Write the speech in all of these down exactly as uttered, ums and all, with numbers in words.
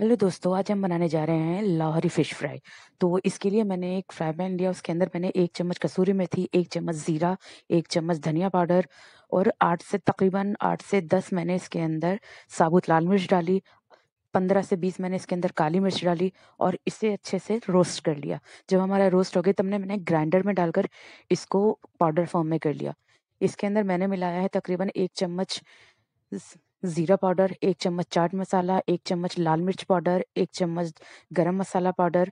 Hello दोस्तों, आज हम बनाने जा रहे हैं लाहौरी फिश फ्राई। तो इसके लिए मैंने एक फ्राई पैन लिया, उसके अंदर मैंने एक चम्मच कसूरी मेथी, एक चम्मच ज़ीरा, एक चम्मच धनिया पाउडर और आठ से तकरीबन आठ से दस मैंने इसके अंदर साबुत लाल मिर्च डाली, पंद्रह से बीस मैंने इसके अंदर काली मिर्च डाली और इसे अच्छे से रोस्ट कर लिया। जब हमारा रोस्ट हो गया तब मैंने ग्राइंडर में डालकर इसको पाउडर फॉर्म में कर लिया। इसके अंदर मैंने मिलाया है तकरीबन एक चम्मच ज़ीरा पाउडर, एक चम्मच चाट मसाला, एक चम्मच लाल मिर्च पाउडर, एक चम्मच गरम मसाला पाउडर,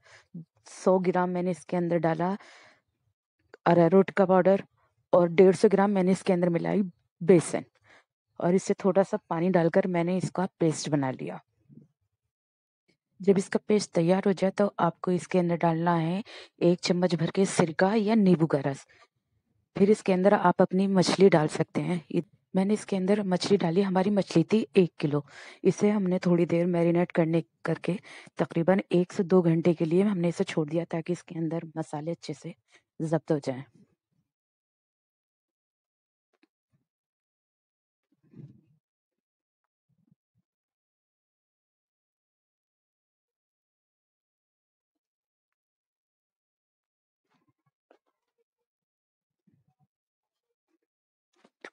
सौ ग्राम मैंने इसके अंदर डाला अरारोट का पाउडर और डेढ़ सौ ग्राम मैंने इसके अंदर मिलाई बेसन और इससे थोड़ा सा पानी डालकर मैंने इसका पेस्ट बना लिया। जब इसका पेस्ट तैयार हो जाए तो आपको इसके अंदर डालना है एक चम्मच भर के सिरका या नींबू का रस। फिर इसके अंदर आप अपनी मछली डाल सकते हैं। मैंने इसके अंदर मछली डाली, हमारी मछली थी एक किलो। इसे हमने थोड़ी देर मैरिनेट करने करके तकरीबन एक से दो घंटे के लिए हमने इसे छोड़ दिया ताकि इसके अंदर मसाले अच्छे से जब्त हो जाएं।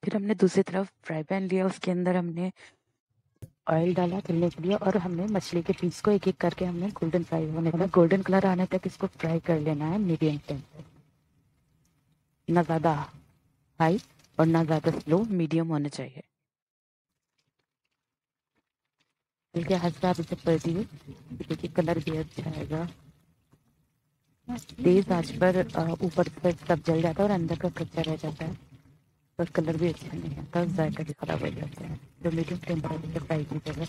फिर हमने दूसरी तरफ फ्राई पैन लिया, उसके अंदर हमने ऑयल डाला तलने के लिए और हमने मछली के पीस को एक एक करके हमने गोल्डन फ्राई होने तक, गोल्डन कलर आने तक इसको फ्राई कर लेना है मीडियम फ्लेम पे, ना ज़्यादा हाई और ना ज़्यादा स्लो, मीडियम होना चाहिए। हल्के हाथ से आप इसे पलटिए क्योंकि कलर भी अच्छा आएगा। तेज आँच पर ऊपर पर सब जल जाता है और अंदर का कच्चा रह जाता है और कलर भी अच्छा नहीं आता, जायका भी खराब हो जाता है। तो मीडियम फ्लेम पर फ्राई कीजिएगा।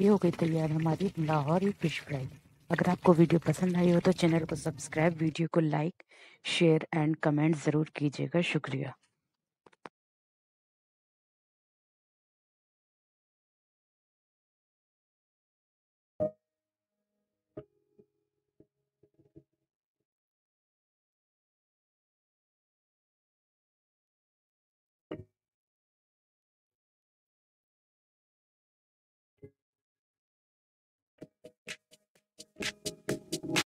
ये हो गई तैयार हमारी लाहौरी फिश फ्राई। अगर आपको वीडियो पसंद आई हो तो चैनल को सब्सक्राइब, वीडियो को लाइक, शेयर एंड कमेंट ज़रूर कीजिएगा। शुक्रिया।